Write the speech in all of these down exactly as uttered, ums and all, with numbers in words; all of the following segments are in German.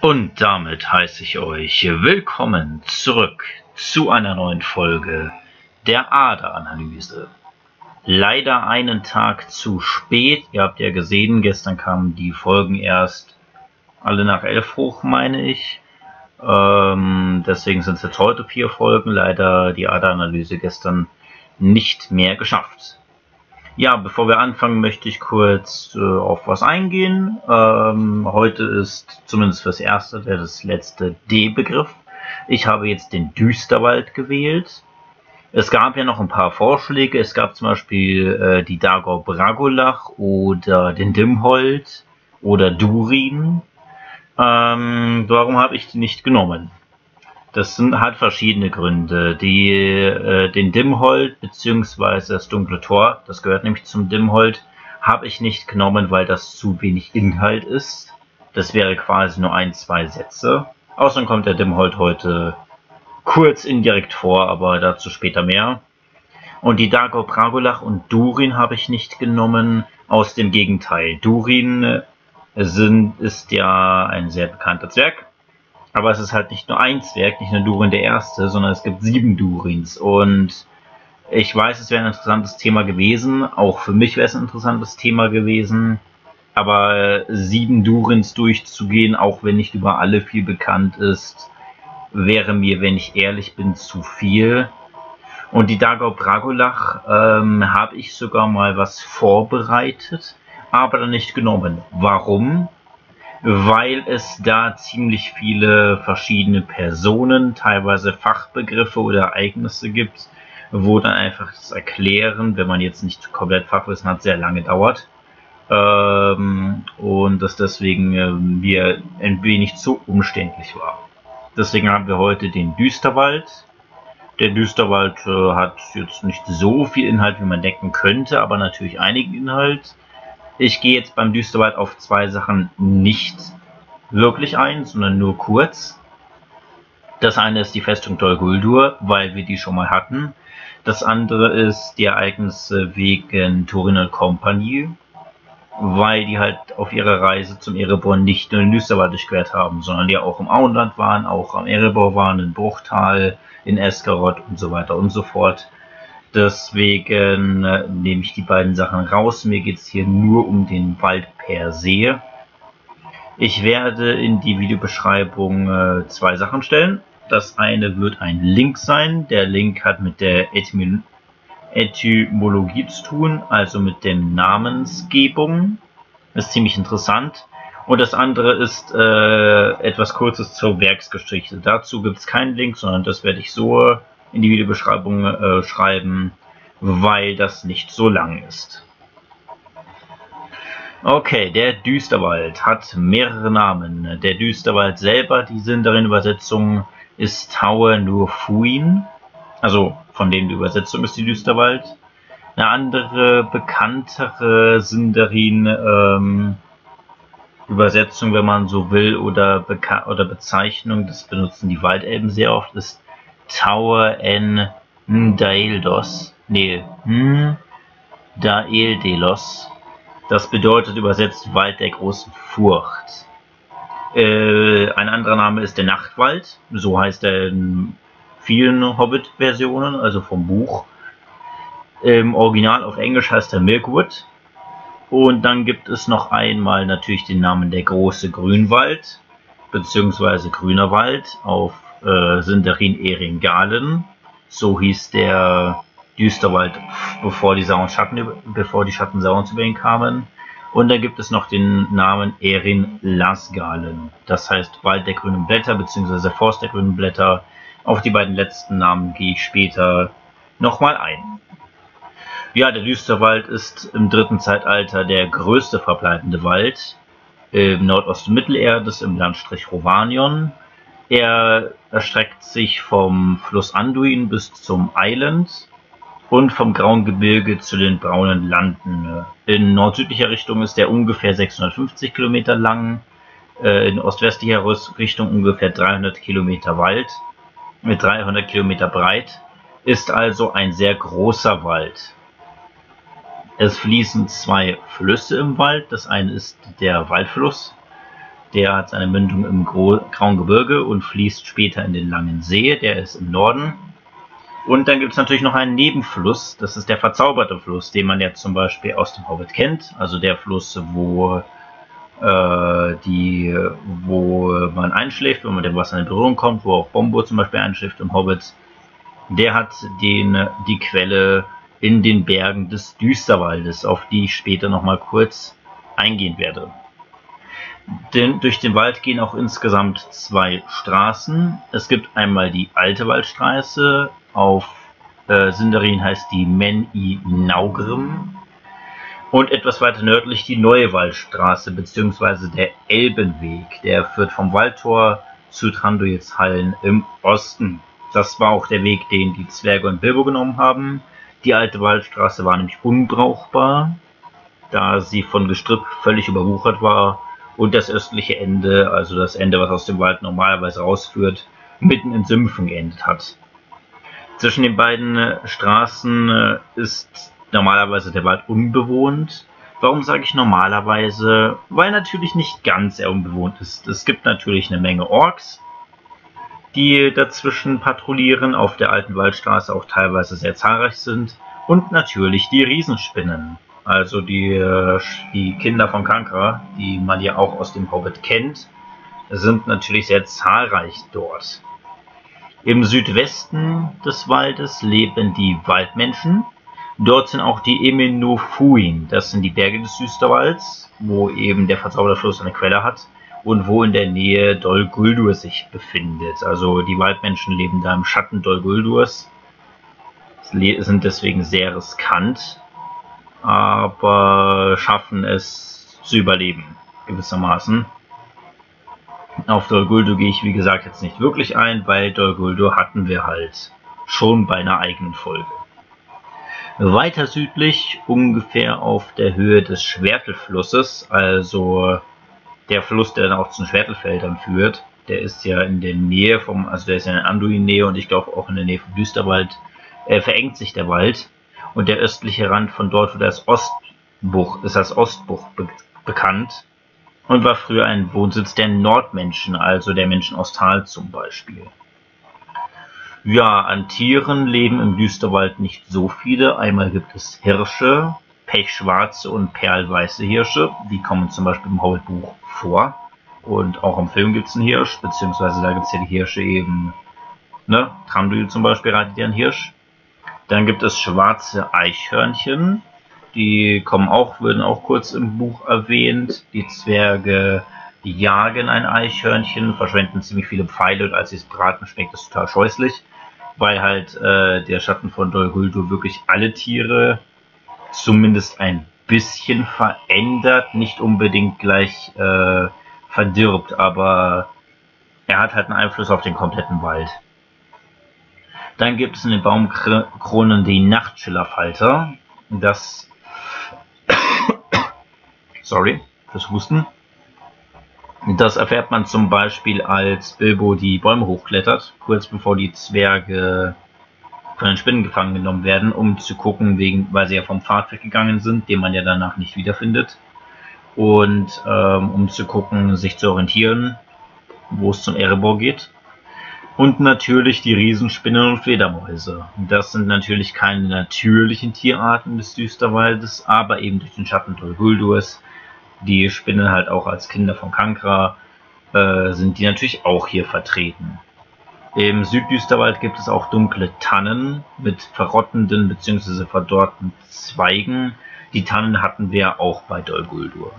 Und damit heiße ich euch willkommen zurück zu einer neuen Folge der Arda-Analyse. Leider einen Tag zu spät. Ihr habt ja gesehen, gestern kamen die Folgen erst alle nach elf hoch, meine ich. Ähm, deswegen sind es jetzt heute vier Folgen. Leider die Arda-Analyse gestern nicht mehr geschafft. Ja, bevor wir anfangen, möchte ich kurz äh, auf was eingehen. Ähm, heute ist zumindest fürs Erste das letzte D-Begriff. Ich habe jetzt den Düsterwald gewählt. Es gab ja noch ein paar Vorschläge. Es gab zum Beispiel äh, die Dagor Bragolach oder den Dimhold oder Durin. Ähm, warum habe ich die nicht genommen? Das sind, hat verschiedene Gründe. Die, äh, den Dimhold bzw. das dunkle Tor, das gehört nämlich zum Dimhold, habe ich nicht genommen, weil das zu wenig Inhalt ist. Das wäre quasi nur ein, zwei Sätze. Außerdem kommt der Dimhold heute kurz indirekt vor, aber dazu später mehr. Und die Dagor Bragolach und Durin habe ich nicht genommen, aus dem Gegenteil. Durin sind, ist ja ein sehr bekannter Zwerg. Aber es ist halt nicht nur ein Zwerg, nicht nur Durin der Erste, sondern es gibt sieben Durins. Und ich weiß, es wäre ein interessantes Thema gewesen. Auch für mich wäre es ein interessantes Thema gewesen. Aber sieben Durins durchzugehen, auch wenn nicht über alle viel bekannt ist, wäre mir, wenn ich ehrlich bin, zu viel. Und die Dagor Bragolach ähm, habe ich sogar mal was vorbereitet, aber dann nicht genommen. Warum? Weil es da ziemlich viele verschiedene Personen, teilweise Fachbegriffe oder Ereignisse gibt, wo dann einfach das Erklären, wenn man jetzt nicht komplett Fachwissen hat, sehr lange dauert. Ähm, und das deswegen äh, mir ein wenig zu umständlich war. Deswegen haben wir heute den Düsterwald. Der Düsterwald äh, hat jetzt nicht so viel Inhalt, wie man denken könnte, aber natürlich einigen Inhalt. Ich gehe jetzt beim Düsterwald auf zwei Sachen nicht wirklich ein, sondern nur kurz. Das eine ist die Festung Dol Guldur, weil wir die schon mal hatten. Das andere ist die Ereignisse wegen Turin und Kompanie, weil die halt auf ihrer Reise zum Erebor nicht nur den Düsterwald durchquert haben, sondern die auch im Auenland waren, auch am Erebor waren, in Bruchtal, in Esgaroth und so weiter und so fort. Deswegen äh, nehme ich die beiden Sachen raus. Mir geht es hier nur um den Wald per se. Ich werde in die Videobeschreibung äh, zwei Sachen stellen. Das eine wird ein Link sein. Der Link hat mit der Etym- Etymologie zu tun, also mit der Namensgebung. Das ist ziemlich interessant. Und das andere ist äh, etwas Kurzes zur Werksgeschichte. Dazu gibt es keinen Link, sondern das werde ich so in die Videobeschreibung äh, schreiben, weil das nicht so lang ist. Okay, der Düsterwald hat mehrere Namen. Der Düsterwald selber, die Sindarin-Übersetzung, ist Taur-nu-Fuin. Also von dem die Übersetzung ist die Düsterwald. Eine andere, bekanntere Sindarin-Übersetzung, ähm, wenn man so will, oder, oder Bezeichnung, das benutzen die Waldelben sehr oft, ist Tower en Daeldelos. Nee, hm, Daeldelos. Das bedeutet übersetzt Wald der großen Furcht. Äh, ein anderer Name ist der Nachtwald. So heißt er in vielen Hobbit-Versionen, also vom Buch. Im Original auf Englisch heißt er Mirkwood. Und dann gibt es noch einmal natürlich den Namen der große Grünwald, beziehungsweise Grüner Wald auf Äh, Sindarin Eryn Lasgalen, so hieß der Düsterwald, bevor die, Schatten, bevor die Schatten Saurons über ihn kamen. Und dann gibt es noch den Namen Eryn Lasgalen, das heißt Wald der grünen Blätter bzw. Forst der grünen Blätter. Auf die beiden letzten Namen gehe ich später nochmal ein. Ja, der Düsterwald ist im dritten Zeitalter der größte verbleibende Wald im Nordosten Mittelerdes im Landstrich Rovanion. Er erstreckt sich vom Fluss Anduin bis zum Island und vom Grauen Gebirge zu den Braunen Landen. In nordsüdlicher Richtung ist er ungefähr sechshundertfünfzig Kilometer lang, in ostwestlicher Richtung ungefähr dreihundert Kilometer weit, mit dreihundert Kilometer breit, ist also ein sehr großer Wald. Es fließen zwei Flüsse im Wald, das eine ist der Waldfluss, Der hat seine Mündung im Gro Grauen Gebirge und fließt später in den Langen See, der ist im Norden. Und dann gibt es natürlich noch einen Nebenfluss, das ist der verzauberte Fluss, den man ja zum Beispiel aus dem Hobbit kennt, also der Fluss, wo, äh, die, wo man einschläft, wenn man mit dem Wasser in Berührung kommt, wo auch Bombo zum Beispiel einschläft im Hobbit. Der hat den, die Quelle in den Bergen des Düsterwaldes, auf die ich später nochmal kurz eingehen werde. Denn durch den Wald gehen auch insgesamt zwei Straßen. Es gibt einmal die alte Waldstraße, auf äh, Sindarin heißt die Men-i Naugrim, und etwas weiter nördlich die neue Waldstraße bzw. der Elbenweg. Der führt vom Waldtor zu Thranduils Hallen im Osten. Das war auch der Weg, den die Zwerge und Bilbo genommen haben. Die alte Waldstraße war nämlich unbrauchbar, da sie von Gestrüpp völlig überwuchert war und das östliche Ende, also das Ende, was aus dem Wald normalerweise rausführt, mitten in Sümpfen geendet hat. Zwischen den beiden Straßen ist normalerweise der Wald unbewohnt. Warum sage ich normalerweise? Weil natürlich nicht ganz er unbewohnt ist. Es gibt natürlich eine Menge Orks, die dazwischen patrouillieren, auf der alten Waldstraße auch teilweise sehr zahlreich sind, und natürlich die Riesenspinnen, also die, die Kinder von Kankra, die man ja auch aus dem Hobbit kennt, sind natürlich sehr zahlreich dort. Im Südwesten des Waldes leben die Waldmenschen, dort sind auch die Emyn nu Fuin, das sind die Berge des Düsterwalds, wo eben der Verzaubererfluss eine Quelle hat, und wo in der Nähe Dol Guldur sich befindet. Also die Waldmenschen leben da im Schatten Dol Guldurs, sind deswegen sehr riskant, aber schaffen es zu überleben, gewissermaßen. Auf Dol Guldur gehe ich, wie gesagt, jetzt nicht wirklich ein, weil Dol Guldur hatten wir halt schon bei einer eigenen Folge. Weiter südlich, ungefähr auf der Höhe des Schwertelflusses, also der Fluss, der dann auch zu den Schwertelfeldern führt, der ist ja in der Nähe vom, also der ist ja in Anduin-Nähe und ich glaube auch in der Nähe vom Düsterwald, äh, verengt sich der Wald. Und der östliche Rand von dort wird als Ostbuch, ist als Ostbuch be bekannt und war früher ein Wohnsitz der Nordmenschen, also der Menschen aus Tal zum Beispiel. Ja, an Tieren leben im Düsterwald nicht so viele. Einmal gibt es Hirsche, pechschwarze und perlweiße Hirsche, die kommen zum Beispiel im Hobbit-Buch vor. Und auch im Film gibt es einen Hirsch, beziehungsweise da gibt es ja die Hirsche eben, ne, Thranduil zum Beispiel reitet ja einen Hirsch. Dann gibt es schwarze Eichhörnchen, die kommen auch, würden auch kurz im Buch erwähnt. Die Zwerge jagen ein Eichhörnchen, verschwenden ziemlich viele Pfeile und als sie es braten, schmeckt es total scheußlich, weil halt äh, der Schatten von Dol Guldur wirklich alle Tiere zumindest ein bisschen verändert, nicht unbedingt gleich äh, verdirbt, aber er hat halt einen Einfluss auf den kompletten Wald. Dann gibt es in den Baumkronen die Nachtschillerfalter, das sorry fürs Husten. Das erfährt man zum Beispiel, als Bilbo die Bäume hochklettert, kurz bevor die Zwerge von den Spinnen gefangen genommen werden, um zu gucken, wegen, weil sie ja vom Pfad weggegangen sind, den man ja danach nicht wiederfindet, und ähm, um zu gucken, sich zu orientieren, wo es zum Erebor geht. Und natürlich die Riesenspinnen und Fledermäuse. Das sind natürlich keine natürlichen Tierarten des Düsterwaldes, aber eben durch den Schatten Dol Guldurs, die Spinnen halt auch als Kinder von Kankra, äh, sind die natürlich auch hier vertreten. Im Süddüsterwald gibt es auch dunkle Tannen mit verrottenden bzw. verdorrten Zweigen. Die Tannen hatten wir auch bei Dol Guldur.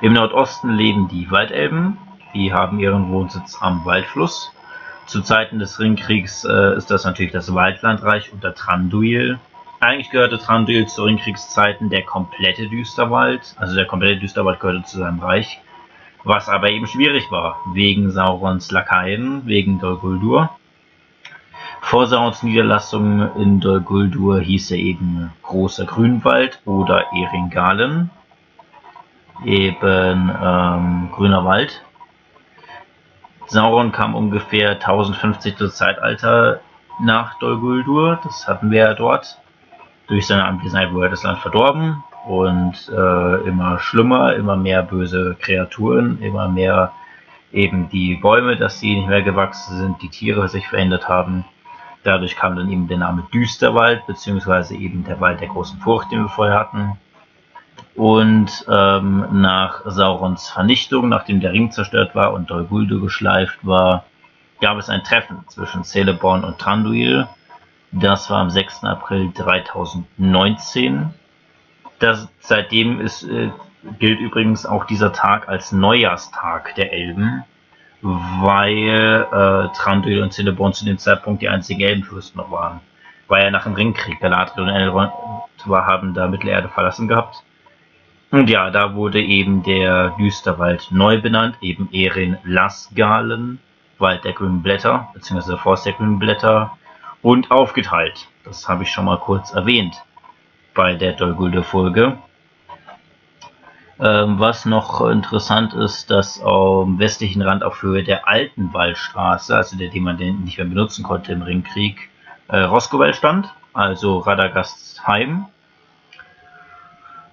Im Nordosten leben die Waldelben. Die haben ihren Wohnsitz am Waldfluss. Zu Zeiten des Ringkriegs äh, ist das natürlich das Waldlandreich unter Thranduil. Eigentlich gehörte Thranduil zu Ringkriegszeiten der komplette Düsterwald. Also der komplette Düsterwald gehörte zu seinem Reich. Was aber eben schwierig war, wegen Saurons Lakaien, wegen Dol Guldur. Vor Saurons Niederlassung in Dol Guldur hieß er eben Großer Grünwald oder Eryn Lasgalen, eben ähm, Grüner Wald. Sauron kam ungefähr tausendfünfzig zum Zeitalter nach Dol Guldur, das hatten wir ja dort. Durch seine Anwesenheit wurde das Land verdorben und äh, immer schlimmer, immer mehr böse Kreaturen, immer mehr eben die Bäume, dass die nicht mehr gewachsen sind, die Tiere sich verändert haben. Dadurch kam dann eben der Name Düsterwald, beziehungsweise eben der Wald der großen Furcht, den wir vorher hatten. Und ähm, nach Saurons Vernichtung, nachdem der Ring zerstört war und Dol Guldur geschleift war, gab es ein Treffen zwischen Celeborn und Thranduil. Das war am sechsten April zweitausendneunzehn. Das, seitdem ist, äh, gilt übrigens auch dieser Tag als Neujahrstag der Elben, weil äh, Thranduil und Celeborn zu dem Zeitpunkt die einzigen Elbenfürsten noch waren. Weil ja nach dem Ringkrieg Galadriel und Elrond haben da Mittelerde verlassen gehabt. Und ja, da wurde eben der Düsterwald neu benannt, eben Eryn Lasgalen, Wald der grünen Blätter, beziehungsweise Forst der grünen Blätter, und aufgeteilt. Das habe ich schon mal kurz erwähnt bei der Dol Guldur-Folge. Ähm, was noch interessant ist, dass am westlichen Rand auf Höhe der alten Waldstraße, also der, die man den nicht mehr benutzen konnte im Ringkrieg, äh, Roskowell stand, also Radagasts Heim.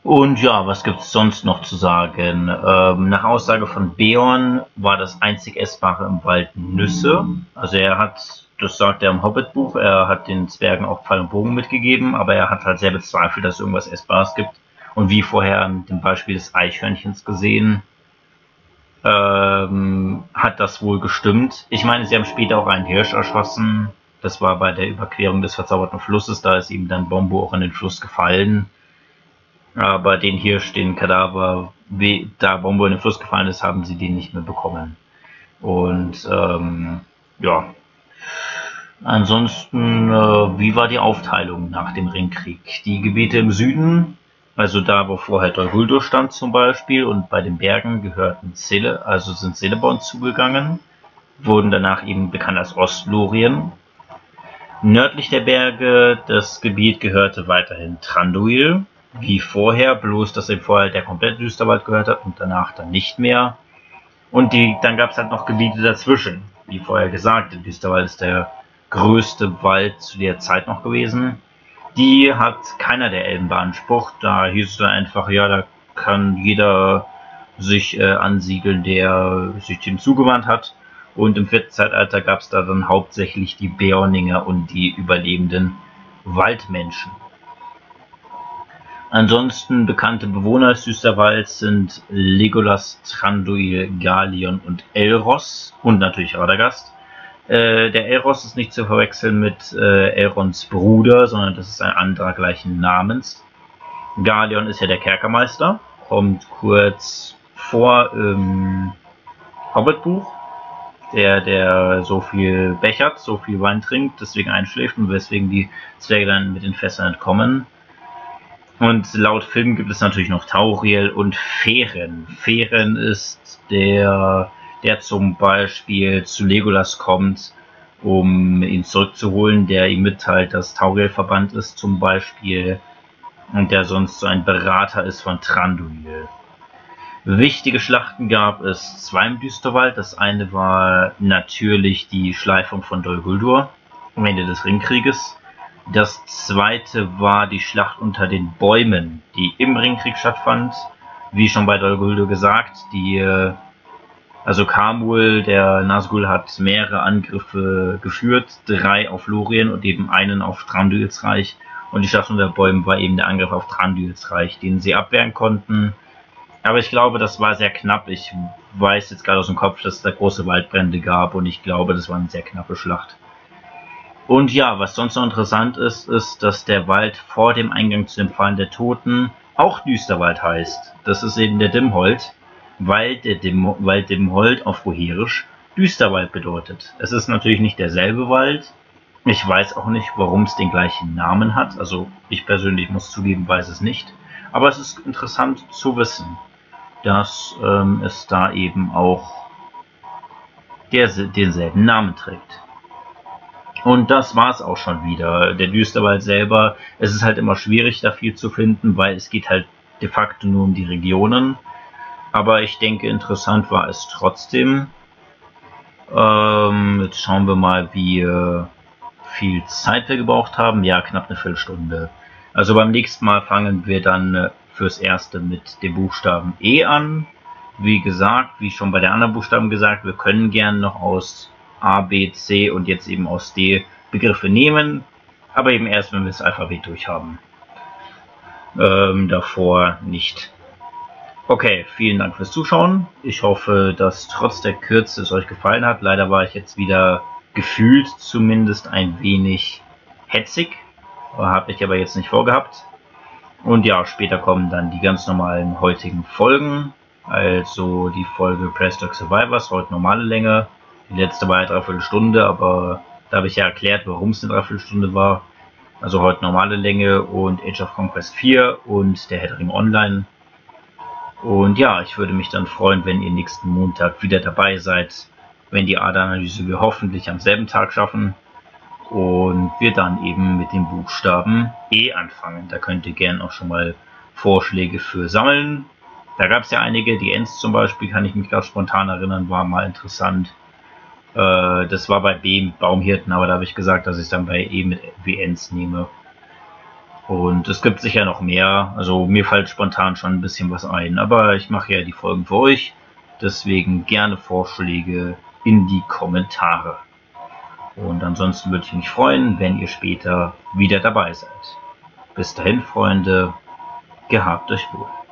Und ja, was gibt es sonst noch zu sagen? Ähm, nach Aussage von Beorn war das einzig Essbare im Wald Nüsse. Also er hat, das sagt er im Hobbit-Buch, er hat den Zwergen auch Pfeil und Bogen mitgegeben, aber er hat halt sehr bezweifelt, dass es irgendwas Essbares gibt. Und wie vorher mit dem Beispiel des Eichhörnchens gesehen, ähm, hat das wohl gestimmt. Ich meine, sie haben später auch einen Hirsch erschossen. Das war bei der Überquerung des verzauberten Flusses, da ist ihm dann Bombo auch in den Fluss gefallen. Aber den Hirsch, den Kadaver, da Bombo in den Fluss gefallen ist, haben sie den nicht mehr bekommen. Und ähm, ja, ansonsten, äh, wie war die Aufteilung nach dem Ringkrieg? Die Gebiete im Süden, also da, wo vorher Dol Guldur stand zum Beispiel, und bei den Bergen gehörten Cele, also sind Celeborn zugegangen, wurden danach eben bekannt als Ostlorien. Nördlich der Berge, das Gebiet gehörte weiterhin Thranduil, wie vorher, bloß dass eben vorher der komplette Düsterwald gehört hat und danach dann nicht mehr. Und die, dann gab es halt noch Gebiete dazwischen. Wie vorher gesagt, der Düsterwald ist der größte Wald zu der Zeit noch gewesen. Die hat keiner der Elben beansprucht. Da hieß es dann einfach, ja, da kann jeder sich äh, ansiedeln, der sich dem zugewandt hat. Und im vierten Zeitalter gab es da dann hauptsächlich die Beorninger und die überlebenden Waldmenschen. Ansonsten bekannte Bewohner des Düsterwalds sind Legolas, Thranduil, Galion und Elros und natürlich Radagast. Äh, der Elros ist nicht zu verwechseln mit äh, Elrons Bruder, sondern das ist ein anderer gleichen Namens. Galion ist ja der Kerkermeister, kommt kurz vor im Hobbit-Buch, der, der so viel bechert, so viel Wein trinkt, deswegen einschläft und weswegen die Zwerge dann mit den Fässern entkommen. Und laut Film gibt es natürlich noch Tauriel und Feren. Feren ist der, der zum Beispiel zu Legolas kommt, um ihn zurückzuholen, der ihm mitteilt, dass Tauriel verbannt ist zum Beispiel und der sonst so ein Berater ist von Thranduil. Wichtige Schlachten gab es zwei im Düsterwald. Das eine war natürlich die Schleifung von Dol Guldur am Ende des Ringkrieges. Das zweite war die Schlacht unter den Bäumen, die im Ringkrieg stattfand. Wie schon bei Dol Guldur gesagt, die, also Kamul, der Nazgul, hat mehrere Angriffe geführt, drei auf Lorien und eben einen auf Thranduils Reich. Und die Schlacht unter den Bäumen war eben der Angriff auf Thranduils Reich, den sie abwehren konnten. Aber ich glaube, das war sehr knapp. Ich weiß jetzt gerade aus dem Kopf, dass es da große Waldbrände gab und ich glaube, das war eine sehr knappe Schlacht. Und ja, was sonst noch interessant ist, ist, dass der Wald vor dem Eingang zu dem Pfahl der Toten auch Düsterwald heißt. Das ist eben der Dimhold, weil der Dim weil Dimhold auf Rohirisch Düsterwald bedeutet. Es ist natürlich nicht derselbe Wald. Ich weiß auch nicht, warum es den gleichen Namen hat. Also ich persönlich muss zugeben, weiß es nicht. Aber es ist interessant zu wissen, dass ähm, es da eben auch der, denselben Namen trägt. Und das war's auch schon wieder. Der Düsterwald selber, es ist halt immer schwierig, da viel zu finden, weil es geht halt de facto nur um die Regionen. Aber ich denke, interessant war es trotzdem. Ähm, jetzt schauen wir mal, wie äh, viel Zeit wir gebraucht haben. Ja, knapp eine Viertelstunde. Also beim nächsten Mal fangen wir dann fürs Erste mit dem Buchstaben E an. Wie gesagt, wie schon bei der anderen Buchstaben gesagt, wir können gern noch aus A, B, C und jetzt eben aus D Begriffe nehmen, aber eben erst, wenn wir das Alphabet durchhaben. Ähm, davor nicht. Okay, vielen Dank fürs Zuschauen. Ich hoffe, dass trotz der Kürze es euch gefallen hat. Leider war ich jetzt wieder gefühlt zumindest ein wenig hetzig. Habe ich aber jetzt nicht vorgehabt. Und ja, später kommen dann die ganz normalen heutigen Folgen. Also die Folge Press Dog Survivors, heute normale Länge. Die letzte war eine Dreiviertelstunde, aber da habe ich ja erklärt, warum es eine Dreiviertelstunde war. Also heute normale Länge und Age of Conquest vier und der Herr der Ringe Online. Und ja, ich würde mich dann freuen, wenn ihr nächsten Montag wieder dabei seid, wenn die Arda-Analyse wir hoffentlich am selben Tag schaffen. Und wir dann eben mit dem Buchstaben E anfangen. Da könnt ihr gern auch schon mal Vorschläge für sammeln. Da gab es ja einige, die Ents zum Beispiel, kann ich mich gerade spontan erinnern, war mal interessant. Äh, das war bei B mit Baumhirten, aber da habe ich gesagt, dass ich es dann bei E mit wie Ents nehme. Und es gibt sicher noch mehr, also mir fällt spontan schon ein bisschen was ein. Aber ich mache ja die Folgen für euch, deswegen gerne Vorschläge in die Kommentare. Und ansonsten würde ich mich freuen, wenn ihr später wieder dabei seid. Bis dahin, Freunde, gehabt euch wohl.